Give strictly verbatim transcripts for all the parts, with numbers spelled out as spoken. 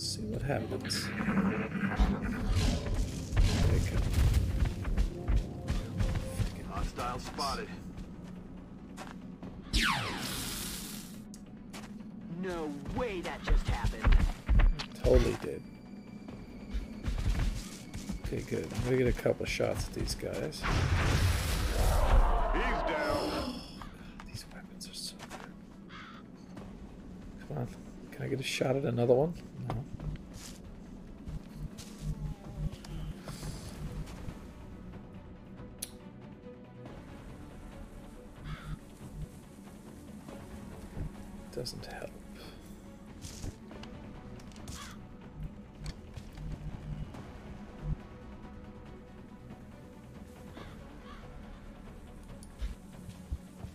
Let's see what happens. Hostile spotted. No way that just happened. Totally did. Okay, good. I'm gonna get a couple of shots at these guys. He's down. These weapons are so good. Come on. Can I get a shot at another one? No. Doesn't help.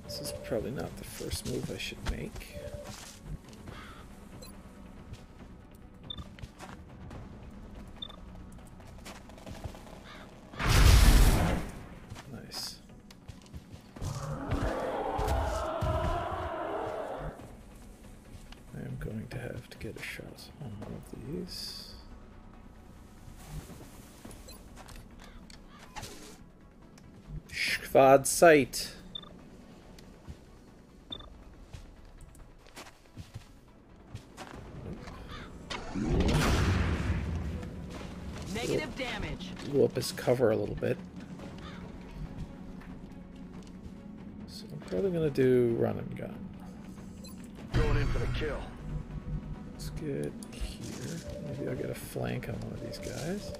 This is probably not the first move I should make. Shvad sight. Negative we'll, damage. We'll up his cover a little bit. So I'm probably gonna do run and gun. Going in for the kill. Let's get here. Maybe I'll get a flank on one of these guys.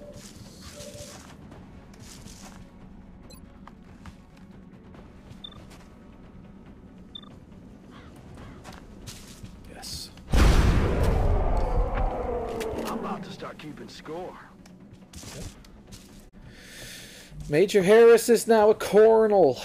Score. Major Harris is now a colonel.